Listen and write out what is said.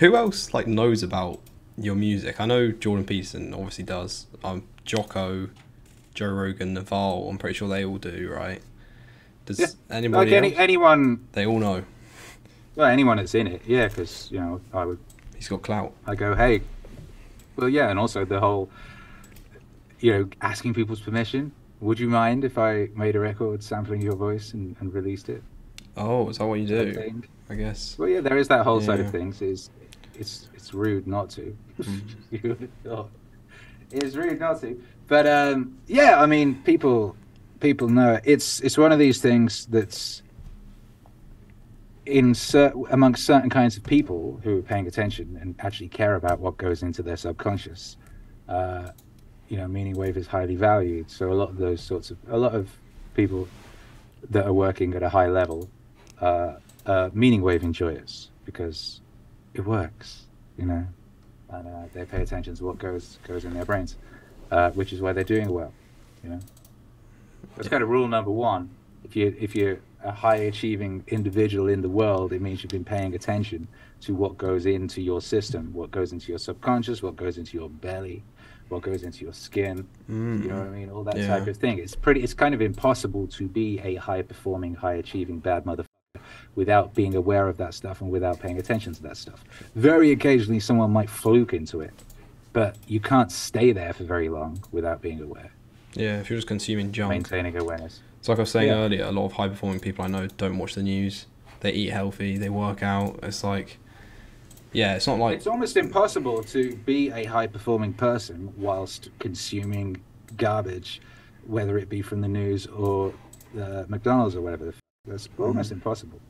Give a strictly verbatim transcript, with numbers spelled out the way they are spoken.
Who else like knows about your music? I know Jordan Peterson obviously does. Um, Jocko, Joe Rogan, Naval. I'm pretty sure they all do, right? Does yeah, anybody like any, else? anyone? They all know. Well, anyone that's in it, yeah, because you know I would. He's got clout. I go, hey. Well, yeah, and also the whole, you know, asking people's permission. Would you mind if I made a record sampling your voice and, and released it? Oh, is that what you do? Contained? I guess. Well, yeah, there is that whole yeah. side of things. Is it's it's rude not to. Mm. It's rude not to. But um, yeah, I mean, people people know it. It's it's one of these things that's in cer amongst certain kinds of people who are paying attention and actually care about what goes into their subconscious. Uh, you know, Meaningwave is highly valued. So a lot of those sorts of a lot of people that are working at a high level. Uh, uh, Meaningwave enjoyers because it works, you know, and uh, they pay attention to what goes goes in their brains, uh, which is why they're doing well, you know. That's kind of rule number one. If you if you're a high achieving individual in the world, it means you've been paying attention to what goes into your system, what goes into your subconscious, what goes into your belly, what goes into your skin. Mm. You know what I mean? All that yeah. type of thing. It's pretty. It's kind of impossible to be a high performing, high achieving bad motherfucker without being aware of that stuff and without paying attention to that stuff. Very occasionally someone might fluke into it, but you can't stay there for very long without being aware. Yeah, if you're just consuming junk. Maintaining awareness. It's like I was saying yeah. earlier, a lot of high-performing people I know don't watch the news. They eat healthy, they work out. It's like, yeah, it's not like... It's almost impossible to be a high-performing person whilst consuming garbage, whether it be from the news or uh, McDonald's or whatever the f***. That's almost mm. impossible.